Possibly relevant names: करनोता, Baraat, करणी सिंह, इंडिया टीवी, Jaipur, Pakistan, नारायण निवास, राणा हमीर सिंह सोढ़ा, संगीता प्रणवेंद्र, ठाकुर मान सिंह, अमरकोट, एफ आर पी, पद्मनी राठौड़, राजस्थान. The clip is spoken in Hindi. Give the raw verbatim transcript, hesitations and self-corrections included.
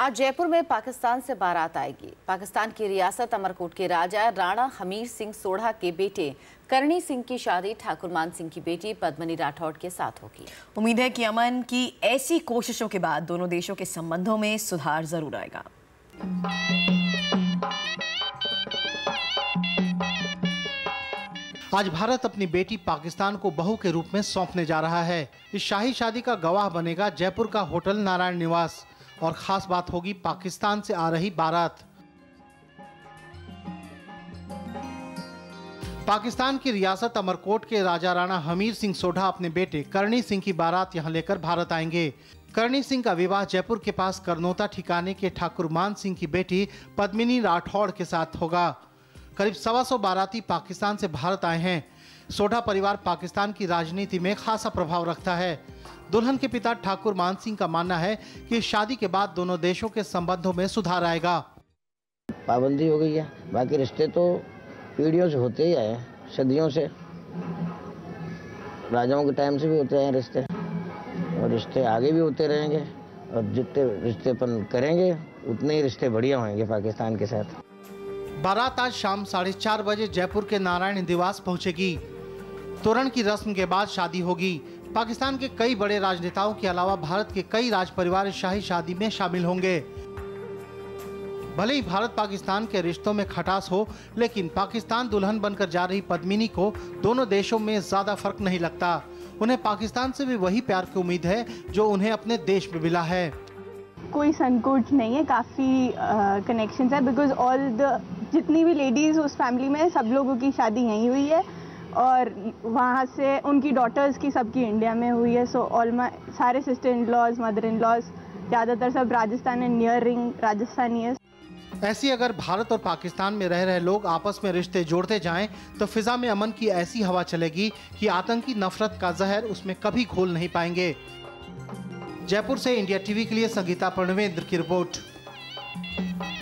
आज जयपुर में पाकिस्तान से बारात आएगी। पाकिस्तान की रियासत अमरकोट के राजा राणा हमीर सिंह सोढ़ा के बेटे करणी सिंह की शादी ठाकुर मान सिंह की बेटी पद्मनी राठौड़ के साथ होगी। उम्मीद है कि अमन की ऐसी कोशिशों के बाद दोनों देशों के संबंधों में सुधार जरूर आएगा। आज भारत अपनी बेटी पाकिस्तान को बहू के रूप में सौंपने जा रहा है। इस शाही शादी का गवाह बनेगा जयपुर का होटल नारायण निवास और खास बात होगी पाकिस्तान से आ रही बारात। पाकिस्तान की रियासत अमरकोट के राजा राणा हमीर सिंह सोढ़ा अपने बेटे करणी सिंह की बारात यहां लेकर भारत आएंगे। करणी सिंह का विवाह जयपुर के पास करनोता ठिकाने के ठाकुर मान सिंह की बेटी पद्मनी राठौड़ के साथ होगा। करीब सवा सौ बाराती पाकिस्तान से भारत आए हैं। सोढ़ा परिवार पाकिस्तान की राजनीति में खासा प्रभाव रखता है। दुल्हन के पिता ठाकुर मान सिंह का मानना है कि शादी के बाद दोनों देशों के संबंधों में सुधार आएगा। पाबंदी हो गई है, बाकी रिश्ते तो पीढ़ियों से होते ही आए हैं, सदियों से, राजाओं के टाइम से भी होते हैं रिश्ते, और रिश्ते आगे भी होते रहेंगे, और जितने रिश्तेपन करेंगे उतने ही रिश्ते बढ़िया होंगे पाकिस्तान के साथ। बारात आज शाम साढ़े चार बजे जयपुर के नारायण निवास पहुंचेगी। तोरण की रस्म के बाद शादी होगी। पाकिस्तान के कई बड़े राजनेताओं के अलावा भारत के कई राज परिवार शाही शादी में शामिल होंगे। भले ही भारत पाकिस्तान के रिश्तों में खटास हो, लेकिन पाकिस्तान दुल्हन बनकर जा रही पद्मिनी को दोनों देशों में ज्यादा फर्क नहीं लगता। उन्हें पाकिस्तान से भी वही प्यार की उम्मीद है जो उन्हें अपने देश में मिला है। कोई संकोच नहीं है, काफ़ी कनेक्शंस है, बिकॉज ऑल द जितनी भी लेडीज़ उस फैमिली में सब लोगों की शादी यहीं हुई है और वहाँ से उनकी डॉटर्स की सबकी इंडिया में हुई है। सो ऑल माई सारे sister in laws, mother in laws, ज़्यादातर सब राजस्थान and near ring Rajasthani है। ऐसी अगर भारत और पाकिस्तान में रह रहे लोग आपस में रिश्ते जोड़ते जाएं तो फिजा में अमन की ऐसी हवा चलेगी कि आतंकी नफरत का जहर उसमें कभी घोल नहीं पाएंगे। जयपुर से इंडिया टीवी के लिए संगीता प्रणवेंद्र की रिपोर्ट।